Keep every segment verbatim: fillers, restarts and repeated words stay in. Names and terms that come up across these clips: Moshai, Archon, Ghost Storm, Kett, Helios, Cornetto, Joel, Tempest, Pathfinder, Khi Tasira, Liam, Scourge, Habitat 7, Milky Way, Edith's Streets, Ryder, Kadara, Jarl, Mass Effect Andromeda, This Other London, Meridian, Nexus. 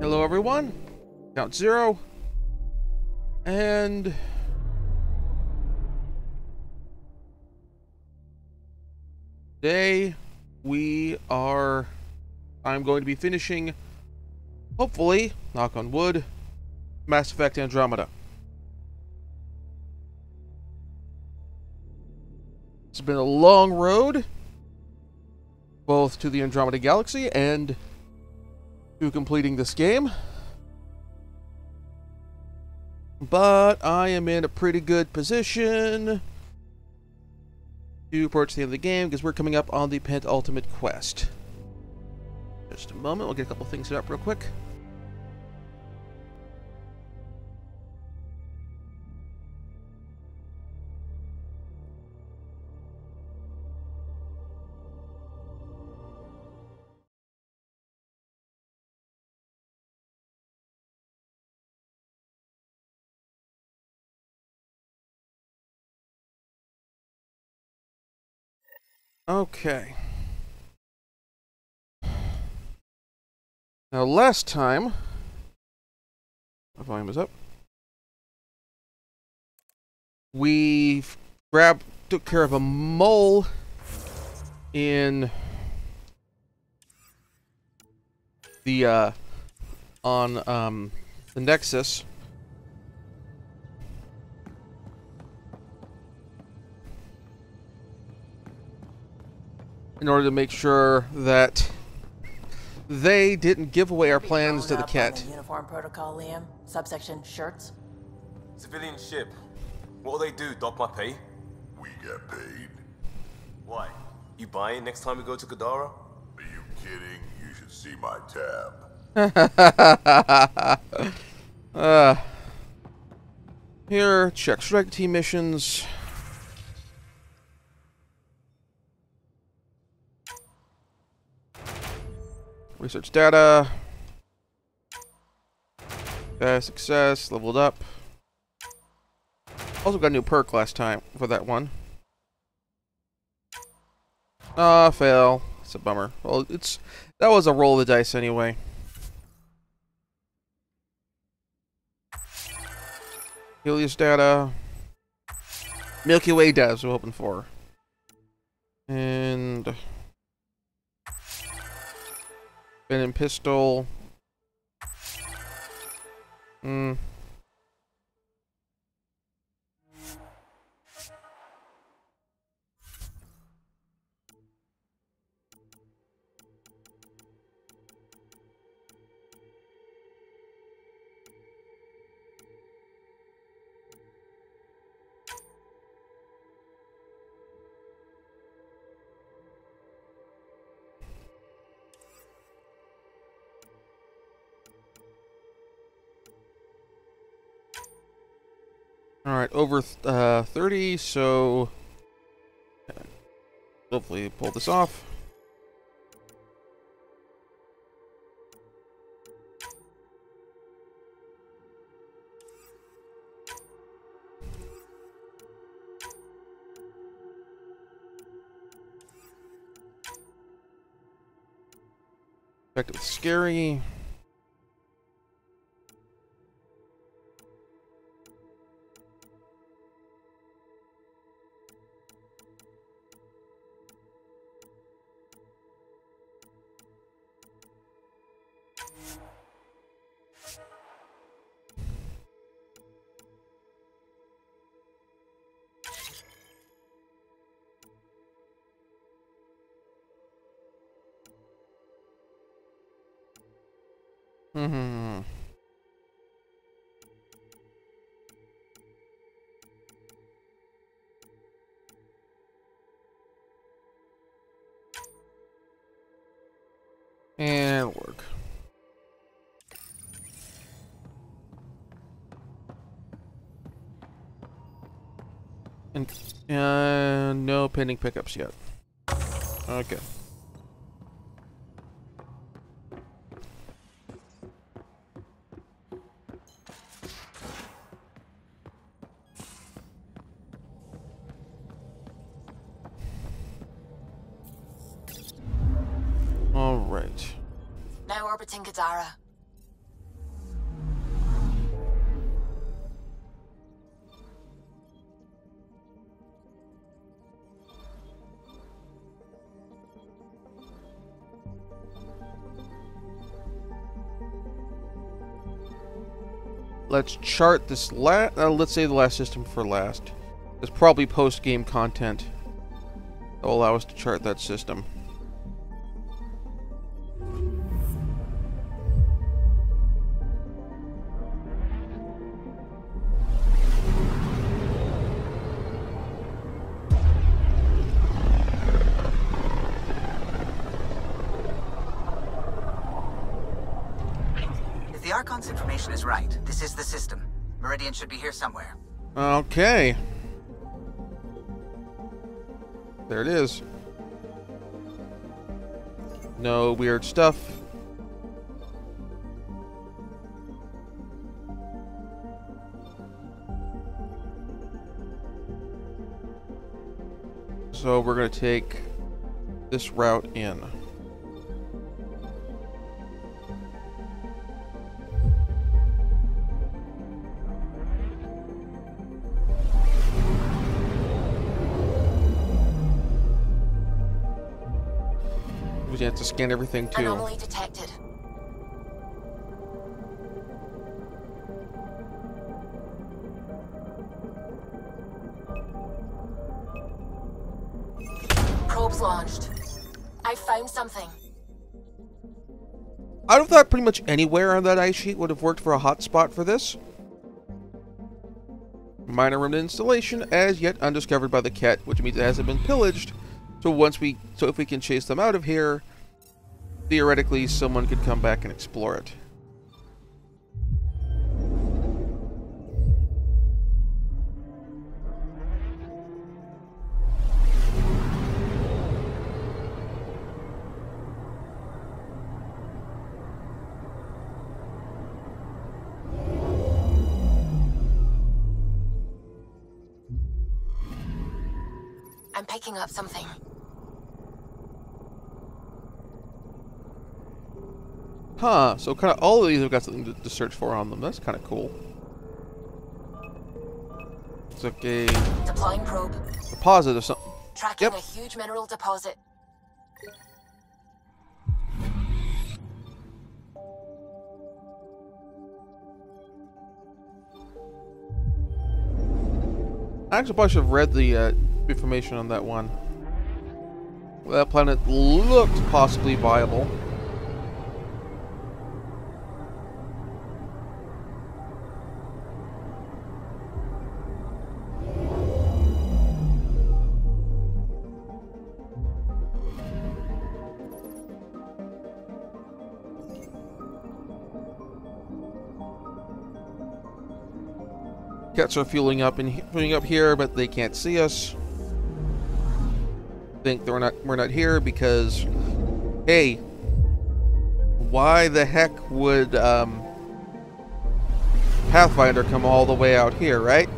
Hello, everyone. Count zero. And... today, we are... I'm going to be finishing, hopefully, knock on wood, Mass Effect Andromeda. It's been a long road, both to the Andromeda Galaxy and to completing this game. But I am in a pretty good position to approach the end of the game, because we're coming up on the penultimate quest. Just a moment, we'll get a couple things set up real quick. Okay. Now, last time, my volume is up, we grabbed, took care of a mole in the, uh, on, um, the Nexus. In order to make sure that they didn't give away our plans to the Kett. Uniform protocol, Liam. Subsection shirts. Civilian ship. What do they do? Dock my pay? We get paid. Why? You buy it next time we go to Kadara? Are you kidding? You should see my tab. uh, here, check strike team missions. Research data. Uh, success. Leveled up. Also got a new perk last time for that one. Ah, uh, fail. It's a bummer. Well, it's that was a roll of the dice anyway. Helios data. Milky Way data we're hoping for. And... Venom pistol. Mm. Alright, over uh, thirty, so hopefully pull this off. Effective scary. Mm-hmm. And work. And uh, no pending pickups yet. Okay. Kadara. let's chart this la- uh, let's save the last system for last. There's probably post-game content that will allow us to chart that system. Archon's information is right. This is the system. Meridian should be here somewhere. Okay. There it is. No weird stuff. So we're going to take this route in. You have to scan everything too. Anomaly detected. Probes launched. I found something. I'd have thought pretty much anywhere on that ice sheet would have worked for a hotspot for this. Minor remnant installation as yet undiscovered by the Kett, which means it hasn't been pillaged. So once we, so if we can chase them out of here, theoretically someone could come back and explore it. I'm picking up something. Huh, so kind of all of these have got something to, to search for on them. That's kind of cool. It's like a... Deploying probe. Deposit or something. Tracking yep. a huge mineral deposit. I actually probably should have read the uh, information on that one. Well, that planet looked possibly viable. Cats are fueling up and fueling up here, but they can't see us. Think they're not we're not here because, hey, why the heck would um, Pathfinder come all the way out here, right?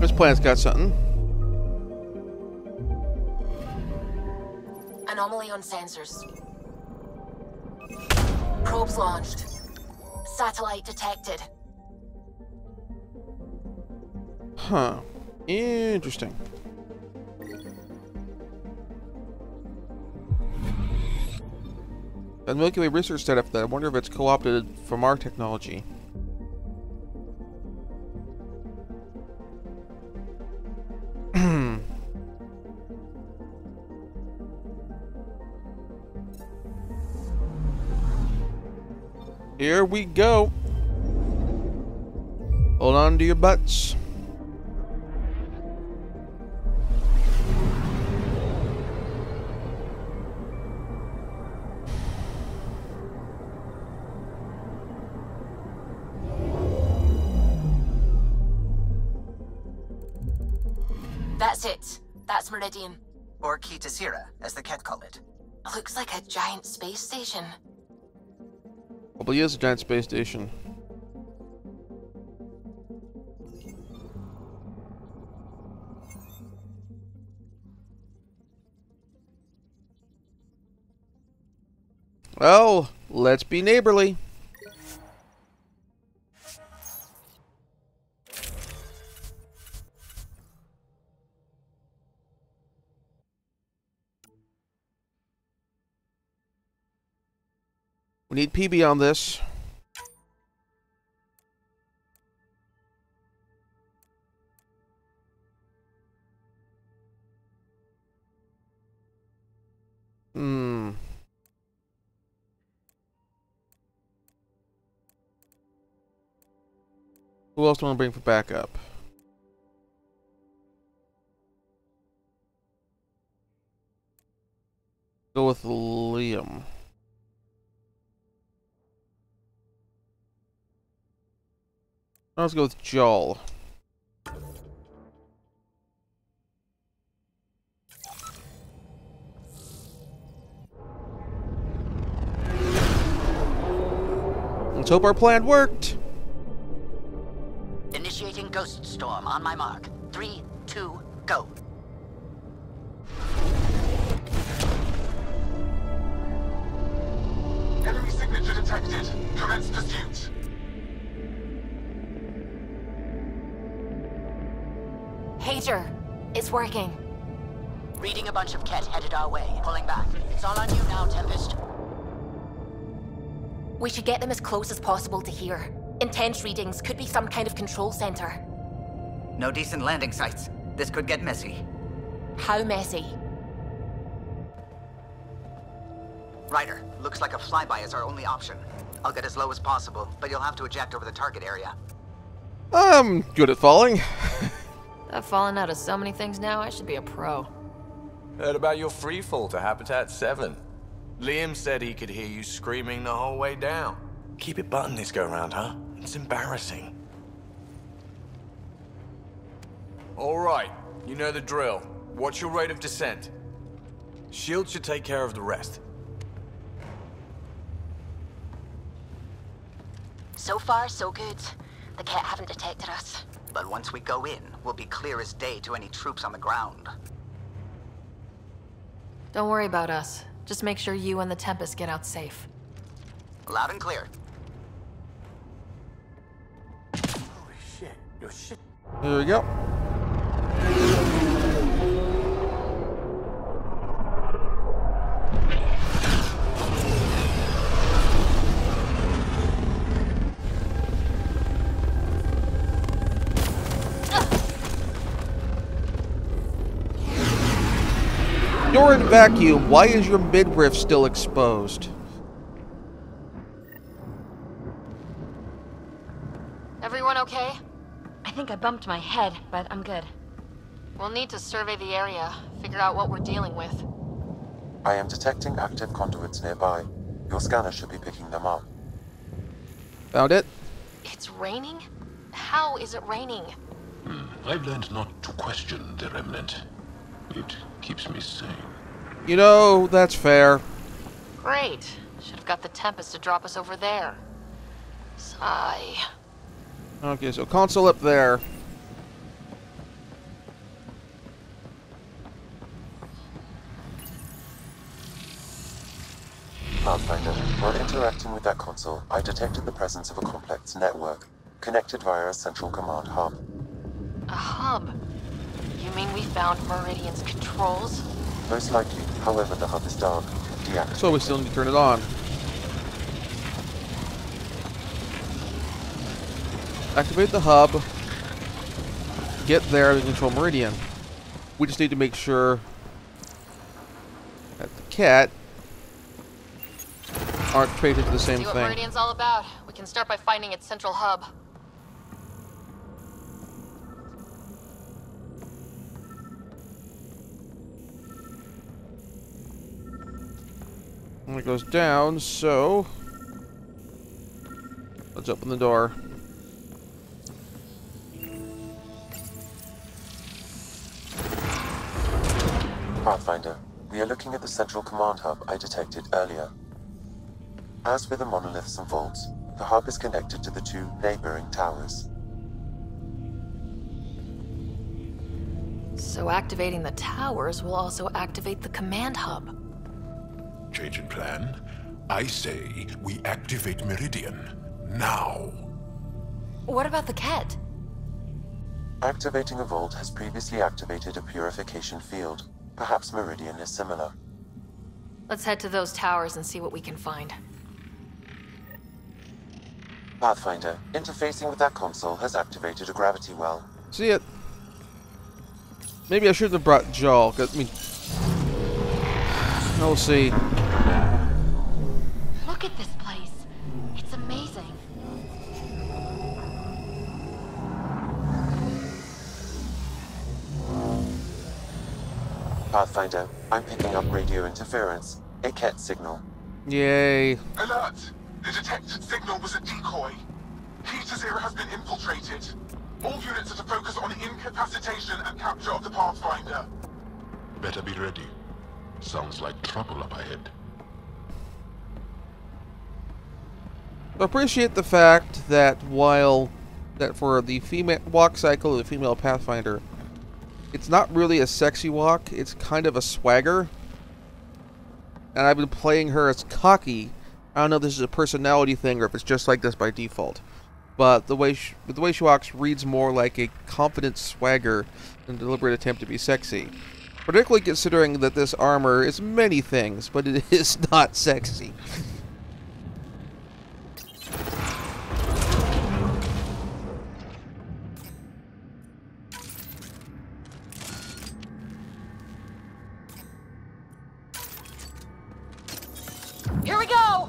This planet's got something. Anomaly on sensors. Probes launched. Satellite detected. Huh. Interesting. The Milky Way research setup for that. I wonder if it's co-opted from our technology. Here we go. Hold on to your butts. That's it. That's Meridian. Or Khi Tasira, as the Kett call it. Looks like a giant space station. Probably is a giant space station. Well, let's be neighborly. We need P B on this. Hmm. Who else do I want to bring for backup? Go with Liam. Now let's go with Joel. Let's hope our plan worked. Initiating Ghost Storm on my mark. Three, two, go. Enemy signature detected. Commence pursuit. Pager, it's working. Reading a bunch of Kett headed our way, pulling back. It's all on you now, Tempest. We should get them as close as possible to here. Intense readings could be some kind of control center. No decent landing sites. This could get messy. How messy? Ryder, looks like a flyby is our only option. I'll get as low as possible, but you'll have to eject over the target area. I'm good at falling. I've fallen out of so many things now, I should be a pro. Heard about your freefall to Habitat seven. Liam said he could hear you screaming the whole way down. Keep it buttoned this go-round, huh? It's embarrassing. All right, you know the drill. Watch your rate of descent. Shield should take care of the rest. So far, so good. The Kett haven't detected us. But once we go in, we'll be clear as day to any troops on the ground. Don't worry about us. Just make sure you and the Tempest get out safe. Loud and clear. Holy shit. Yo, shit. There we go. You're in vacuum. Why is your midriff still exposed? Everyone okay? I think I bumped my head, but I'm good. We'll need to survey the area, figure out what we're dealing with. I am detecting active conduits nearby. Your scanner should be picking them up. Found it. It's raining? How is it raining? Hmm. I've learned not to question the remnant. It keeps me sane. You know, that's fair. Great. Should have got the Tempest to drop us over there. Sigh. Okay, so console up there. Pathfinder, while interacting with that console, I detected the presence of a complex network, connected via a central command hub. A hub? You mean we found Meridian's controls? Most likely. However, the hub is dark. Deactivated. So we still need to turn it on. Activate the hub. Get there and control Meridian. We just need to make sure that the Kett aren't traded to the same thing. Let's see what Meridian's all about. We can start by finding its central hub. It goes down, so let's open the door. Pathfinder, we are looking at the central command hub I detected earlier. As with the monoliths and vaults, the hub is connected to the two neighboring towers. So activating the towers will also activate the command hub. Change in plan. I say we activate Meridian now. What about the Kett? Activating a vault has previously activated a purification field. Perhaps Meridian is similar. Let's head to those towers and see what we can find. Pathfinder, interfacing with that console has activated a gravity well. See it? Maybe I shouldn't have brought Jarl, because, I mean... We'll see. Look at this place. It's amazing. Pathfinder, I'm picking up radio interference. A Kett signal. Yay. Alert! The detected signal was a decoy. Khi Tasira has been infiltrated. All units are to focus on incapacitation and capture of the Pathfinder. Better be ready. Sounds like trouble up ahead. I appreciate the fact that while that for the female walk cycle of the female Pathfinder, it's not really a sexy walk, it's kind of a swagger. And I've been playing her as cocky. I don't know if this is a personality thing or if it's just like this by default. But the way she, the way she walks reads more like a confident swagger than a deliberate attempt to be sexy. Particularly considering that this armor is many things, but it is not sexy. Here we go!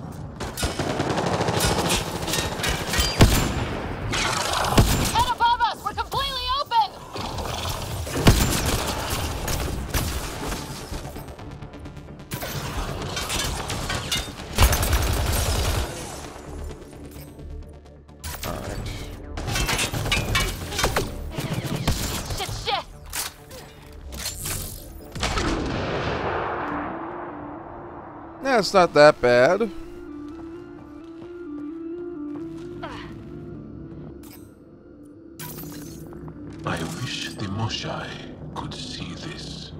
It's not that bad. I wish the Moshai could see this.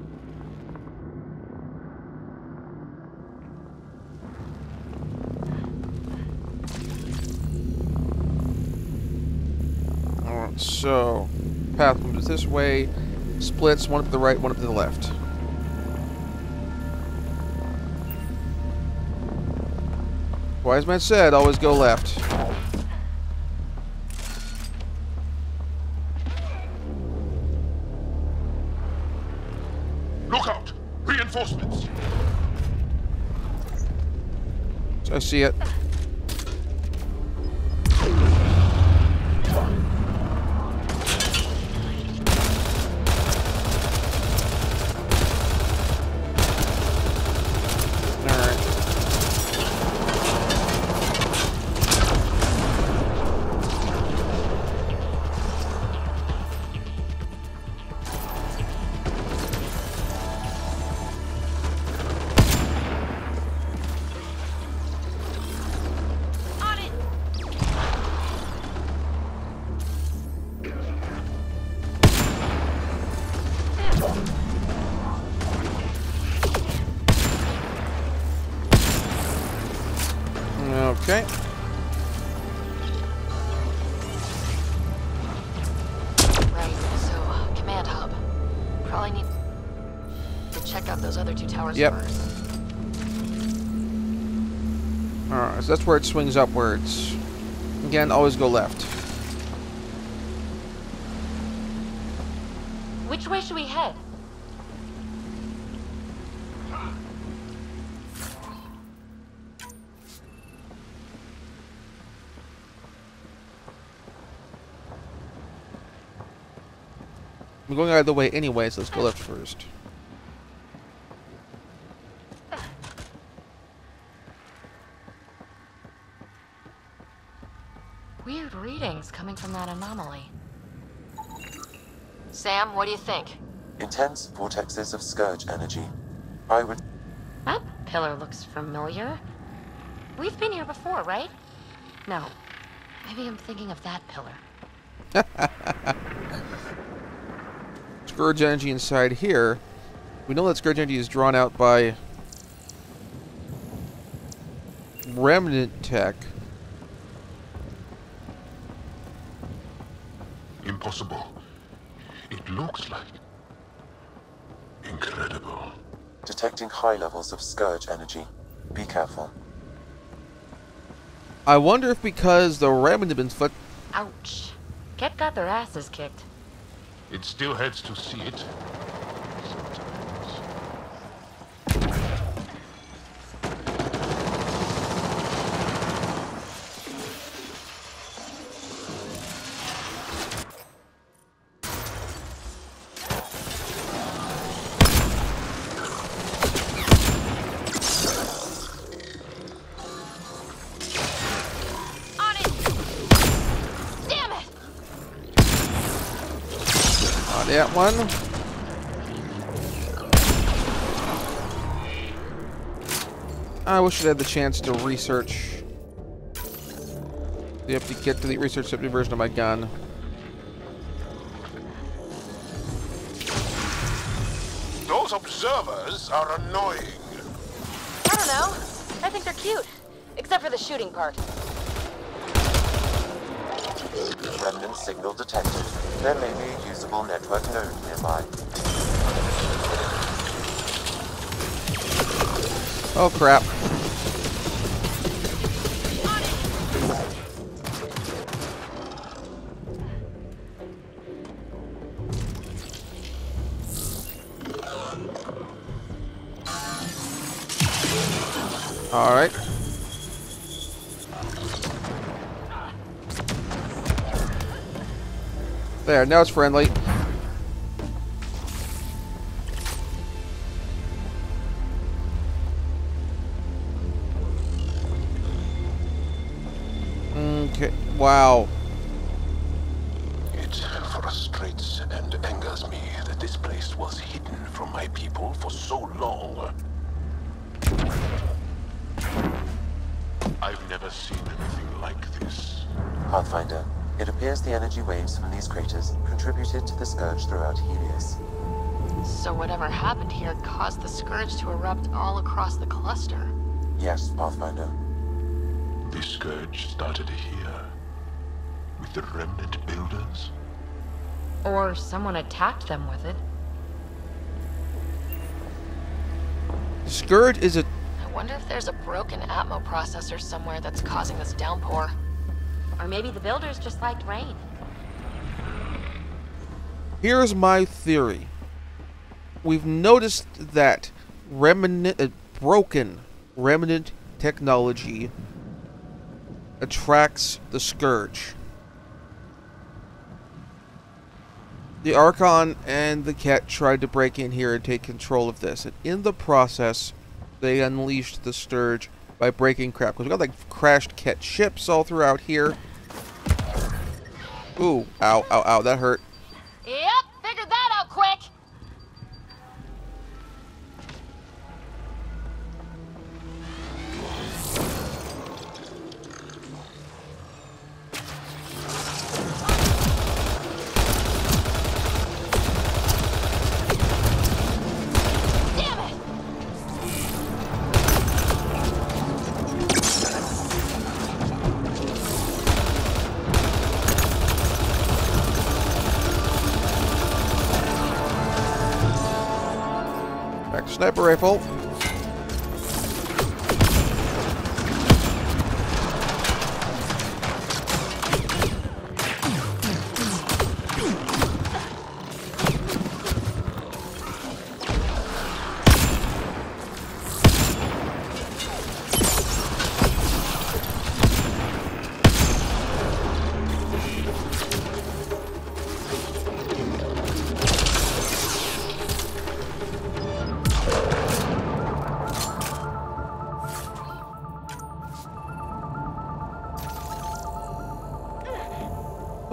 Alright, so path moves this way, splits one up to the right, one up to the left. Wise man said, always go left. Look out! Reinforcements! I see it. Okay. Right, so uh, command hub. Probably need to check out those other two towers yep. first. Alright, so that's where it swings upwards. Again, always go left. Which way should we head? I'm going out of the way anyway, so let's go left first. Weird readings coming from that anomaly. Sam, what do you think? Intense vortexes of Scourge energy. I would... That pillar looks familiar. We've been here before, right? No. Maybe I'm thinking of that pillar. Scourge energy inside here. We know that Scourge energy is drawn out by remnant tech. Impossible. It looks like incredible. Detecting high levels of Scourge energy. Be careful. I wonder if because the ramming had been flicked. Ouch. Kett got their asses kicked. It still hurts to see it. That one. I wish I had the chance to research the empty Kett to the research empty version of my gun. Those observers are annoying. I don't know. I think they're cute, except for the shooting part. Remnant signal detected. There may be a usable network node nearby. Oh crap. All right. There, now it's friendly. Okay, wow. It frustrates and angers me that this place was hidden from my people for so long. I've never seen anything like this. Pathfinder. It appears the energy waves from these craters contributed to the Scourge throughout Helios. So whatever happened here caused the Scourge to erupt all across the cluster? Yes, Pathfinder. The Scourge started here, with the remnant builders? Or someone attacked them with it. Scourge is a... I wonder if there's a broken atmo processor somewhere that's causing this downpour. Or maybe the builders just liked rain. Here's my theory. We've noticed that remnant, uh, broken remnant technology attracts the Scourge. The Archon and the Kett tried to break in here and take control of this. And in the process, they unleashed the Scourge by breaking crap. Because we've got like crashed Kett ships all throughout here. Ooh, ow, ow, ow, that hurt. Yep, figured that out quick. Damn it. Back to sniper rifle.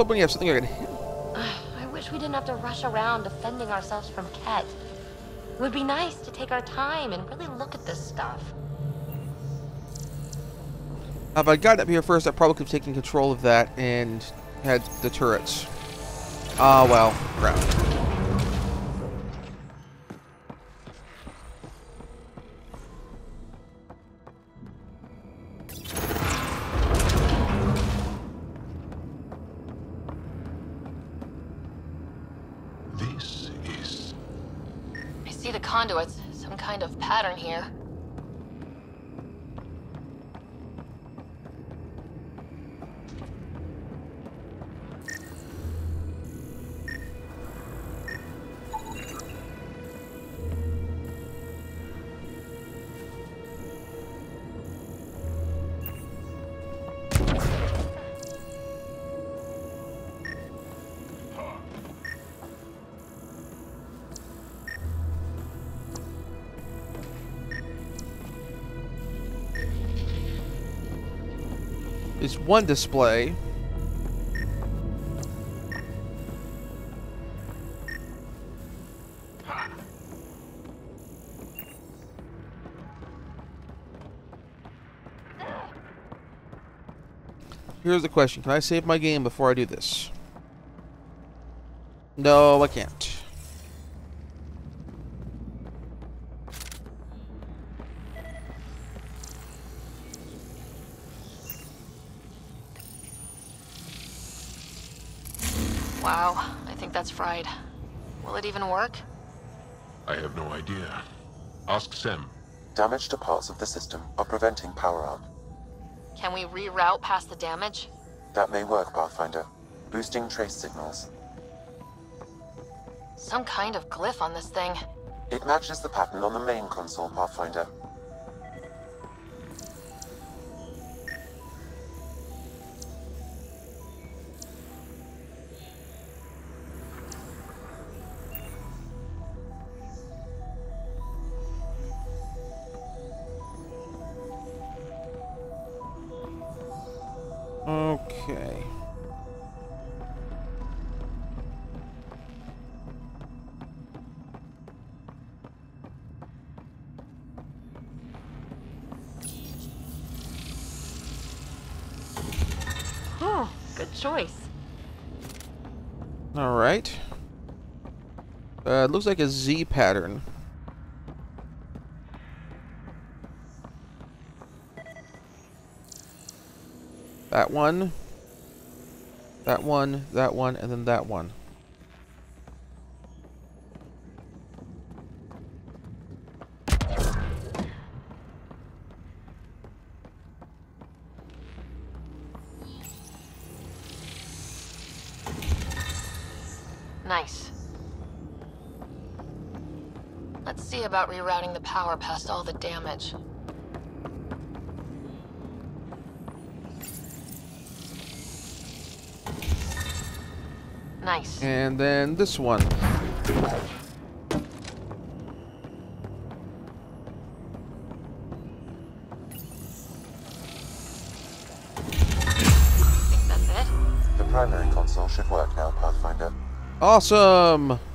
When you have something I can hit. I wish we didn't have to rush around defending ourselves from Kett. It would be nice to take our time and really look at this stuff. If I got up here first, I probably could have taken control of that and had the turrets. Ah, oh, well, crap. Conduits, some kind of pattern here. is one display. Here's the question. Can I save my game before I do this? No, I can't. Wow, I think that's fried. Will it even work? I have no idea. Ask S E M. Damage to parts of the system are preventing power on. Can we reroute past the damage? That may work, Pathfinder. Boosting trace signals. Some kind of glyph on this thing. It matches the pattern on the main console, Pathfinder. Okay. Oh, good choice. All right. Uh, it looks like a Z pattern. That one, that one, that one, and then that one. Nice. Let's see about rerouting the power past all the damage. Nice. And then this one. That's it. The primary console should work now, Pathfinder. Awesome!